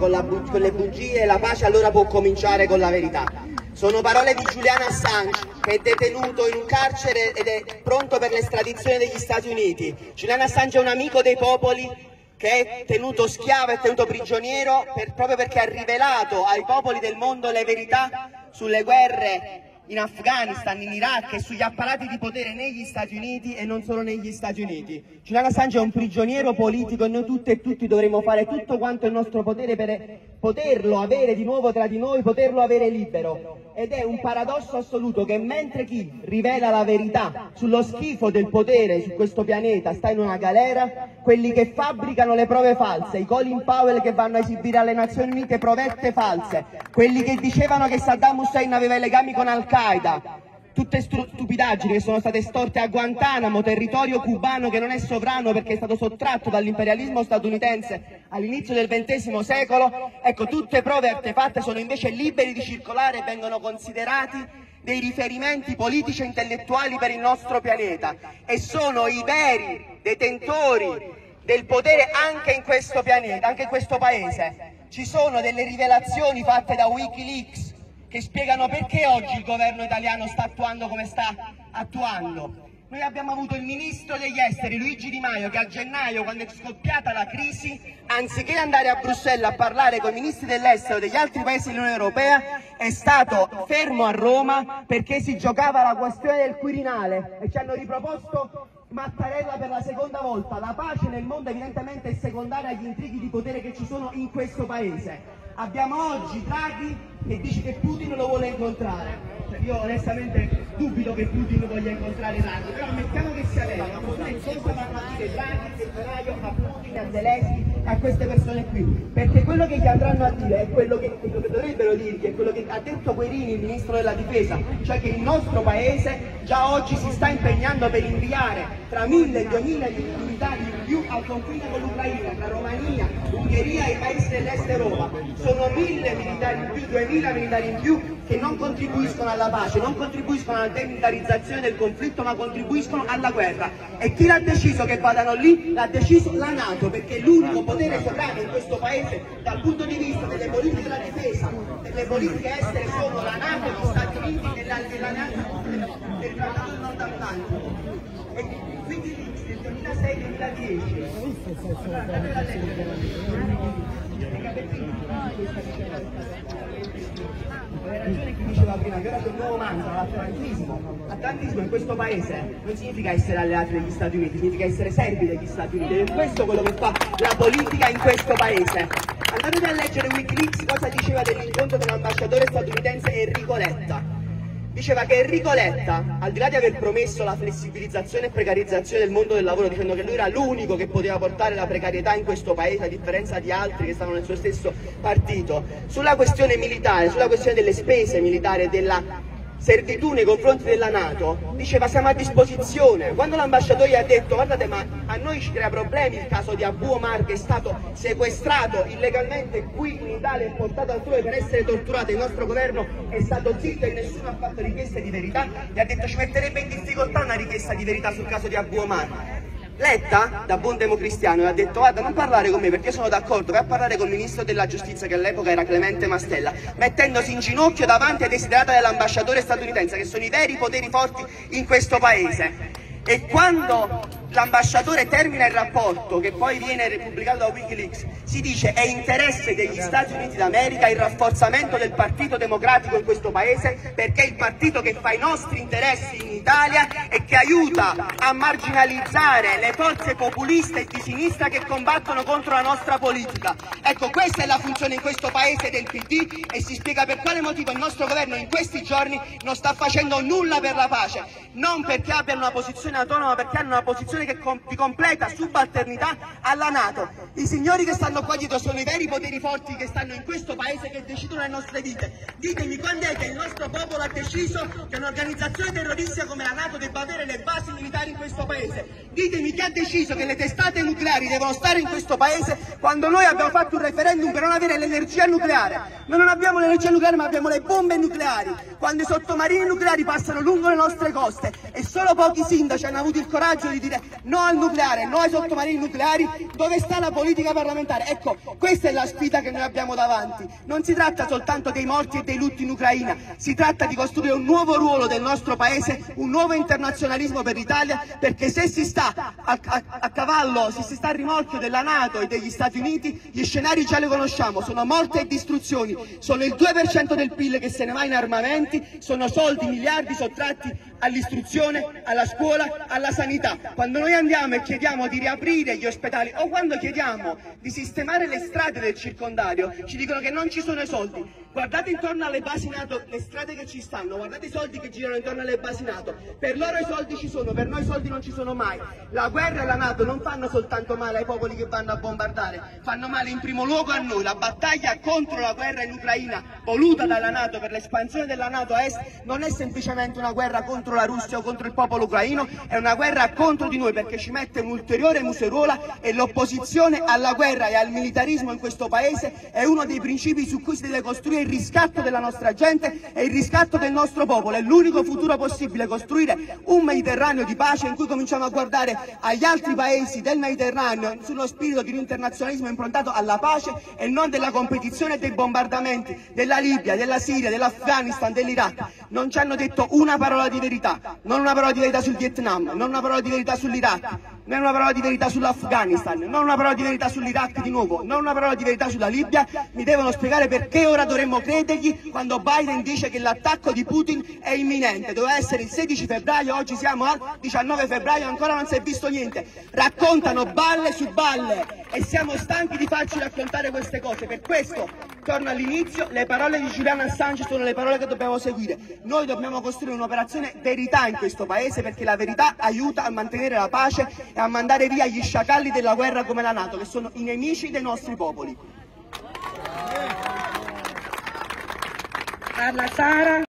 Con le bugie e la pace allora può cominciare con la verità. Sono parole di Julian Assange, che è detenuto in un carcere ed è pronto per l'estradizione degli Stati Uniti. Julian Assange è un amico dei popoli, che è tenuto schiavo e tenuto prigioniero proprio perché ha rivelato ai popoli del mondo le verità sulle guerre in Afghanistan, in Iraq e sugli apparati di potere negli Stati Uniti e non solo negli Stati Uniti. Julian Assange è un prigioniero politico e noi tutte e tutti dovremmo fare tutto quanto è il nostro potere per poterlo avere di nuovo tra di noi, poterlo avere libero. Ed è un paradosso assoluto che mentre chi rivela la verità sullo schifo del potere su questo pianeta sta in una galera, quelli che fabbricano le prove false, i Colin Powell che vanno a esibire alle Nazioni Unite provette false, quelli che dicevano che Saddam Hussein aveva i legami con Al-Qaeda, tutte stupidaggini che sono state storte a Guantanamo, territorio cubano che non è sovrano perché è stato sottratto dall'imperialismo statunitense all'inizio del XX secolo, ecco, tutte prove e artefatte sono invece liberi di circolare e vengono considerati dei riferimenti politici e intellettuali per il nostro pianeta e sono i veri detentori del potere anche in questo pianeta, anche in questo paese. Ci sono delle rivelazioni fatte da WikiLeaks che spiegano perché oggi il governo italiano sta attuando come sta attuando. Noi abbiamo avuto il ministro degli esteri Luigi Di Maio che a gennaio, quando è scoppiata la crisi, anziché andare a Bruxelles a parlare con i ministri dell'estero degli altri paesi dell'Unione Europea, è stato fermo a Roma perché si giocava la questione del Quirinale e ci hanno riproposto Mattarella per la seconda volta. La pace nel mondo evidentemente è secondaria agli intrighi di potere che ci sono in questo paese. Abbiamo oggi Draghi che dice che Putin lo vuole incontrare. Io onestamente dubito che Putin voglia incontrare Draghi, però ammettiamo che sia vero, una incontro parlamentare Draghi e Maio a Putin, a Zelensky, a queste persone qui, perché quello che gli andranno a dire è quello che dovrebbero dirgli, è quello che ha detto Guerini, il ministro della difesa, cioè che il nostro paese già oggi si sta impegnando per inviare tra 1000 e 2000 militari in più al confine con l'Ucraina, tra Romania, Ungheria e i paesi dell'est Europa. Sono 1000 militari in più, 2000 militari in più che non contribuiscono alla pace, non contribuiscono alla demilitarizzazione del conflitto, ma contribuiscono alla guerra. E chi l'ha deciso che vadano lì? L'ha deciso la Nato, perché è l'unico potere sovrano in questo paese dal punto di vista delle politiche della difesa, delle politiche estere, sono la Nato, gli Stati Uniti e la Nato del Trattato del Nord Atlantico. E quindi nel 2006-2010 la ragione che diceva prima che ora c'è un nuovo mantra, l'atlantismo. L'atlantismo in questo paese non significa essere alleati degli Stati Uniti, significa essere servi degli Stati Uniti, ed è questo quello che fa la politica in questo paese. Andatevi a leggere WikiLeaks cosa diceva dell'incontro con l'ambasciatore statunitense Enrico Letta. Diceva che Enrico Letta, al di là di aver promesso la flessibilizzazione e precarizzazione del mondo del lavoro, dicendo che lui era l'unico che poteva portare la precarietà in questo paese, a differenza di altri che stavano nel suo stesso partito, sulla questione militare, sulla questione delle spese militari e della servitù nei confronti della Nato, diceva siamo a disposizione. Quando l'ambasciatore gli ha detto guardate ma a noi ci crea problemi il caso di Abu Omar che è stato sequestrato illegalmente qui in Italia e portato altrove per essere torturato, il nostro governo è stato zitto e nessuno ha fatto richieste di verità, gli ha detto ci metterebbe in difficoltà una richiesta di verità sul caso di Abu Omar. Letta, da buon democristiano, ha detto guarda non parlare con me perché io sono d'accordo, vai a parlare con il ministro della giustizia che all'epoca era Clemente Mastella, mettendosi in ginocchio davanti ai desiderata dell'ambasciatore statunitense, che sono i veri poteri forti in questo paese. E quando l'ambasciatore termina il rapporto, che poi viene pubblicato da WikiLeaks, si dice è interesse degli Stati Uniti d'America il rafforzamento del Partito Democratico in questo paese, perché è il partito che fa i nostri interessi in Italia e che aiuta a marginalizzare le forze populiste e di sinistra che combattono contro la nostra politica. Ecco, questa è la funzione in questo paese del PD e si spiega per quale motivo il nostro governo in questi giorni non sta facendo nulla per la pace, non perché abbiano una posizione autonoma, perché hanno una posizione che di completa subalternità alla Nato. I signori che stanno qua dietro sono i veri poteri forti che stanno in questo paese, che decidono le nostre vite. Ditemi quando è che il nostro popolo ha deciso che un'organizzazione terroristica come la Nato debba avere le basi militari in questo paese. Ditemi chi ha deciso che le testate nucleari devono stare in questo paese, quando noi abbiamo fatto un referendum per non avere l'energia nucleare. Noi non abbiamo l'energia nucleare ma abbiamo le bombe nucleari, quando i sottomarini nucleari passano lungo le nostre coste e solo pochi sindaci hanno avuto il coraggio di dire no al nucleare, no ai sottomarini nucleari, dove sta la politica parlamentare? Ecco, questa è la sfida che noi abbiamo davanti. Non si tratta soltanto dei morti e dei lutti in Ucraina, si tratta di costruire un nuovo ruolo del nostro Paese, un nuovo internazionalismo per l'Italia, perché se si sta a cavallo, se si sta a rimorchio della Nato e degli Stati Uniti, gli scenari già li conosciamo, sono morte e distruzioni, sono il 2% del PIL che se ne va in armamenti, sono soldi, miliardi sottratti all'istruzione, alla scuola, alla sanità. Quando noi andiamo e chiediamo di riaprire gli ospedali o quando chiediamo di sistemare le strade del circondario, ci dicono che non ci sono i soldi. Guardate intorno alle basi NATO le strade che ci stanno, guardate i soldi che girano intorno alle basi NATO. Per loro i soldi ci sono, per noi i soldi non ci sono mai. La guerra e la NATO non fanno soltanto male ai popoli che vanno a bombardare, fanno male in primo luogo a noi. La battaglia contro la guerra in Ucraina, voluta dalla NATO per l'espansione della NATO a est, non è semplicemente una guerra contro la Russia o contro il popolo ucraino, è una guerra contro di noi, perché ci mette un'ulteriore museruola, e l'opposizione alla guerra e al militarismo in questo Paese è uno dei principi su cui si deve costruire il riscatto della nostra gente e il riscatto del nostro popolo. È l'unico futuro possibile, costruire un Mediterraneo di pace in cui cominciamo a guardare agli altri Paesi del Mediterraneo sullo spirito di un internazionalismo improntato alla pace e non della competizione e dei bombardamenti della Libia, della Siria, dell'Afghanistan, dell'Iraq. Non ci hanno detto una parola di verità. Non una parola di verità sul Vietnam, non una parola di verità sull'Iraq, non una parola di verità sull'Afghanistan, non una parola di verità sull'Iraq di nuovo, non una parola di verità sulla Libia. Mi devono spiegare perché ora dovremmo credergli quando Biden dice che l'attacco di Putin è imminente. Doveva essere il 16 febbraio, oggi siamo al 19 febbraio e ancora non si è visto niente. Raccontano balle su balle e siamo stanchi di farci raccontare queste cose. Per questo, torno all'inizio, le parole di Julian Assange sono le parole che dobbiamo seguire. Noi dobbiamo costruire un'operazione verità in questo Paese, perché la verità aiuta a mantenere la pace e a mandare via gli sciacalli della guerra come la NATO, che sono i nemici dei nostri popoli. Parla Sara.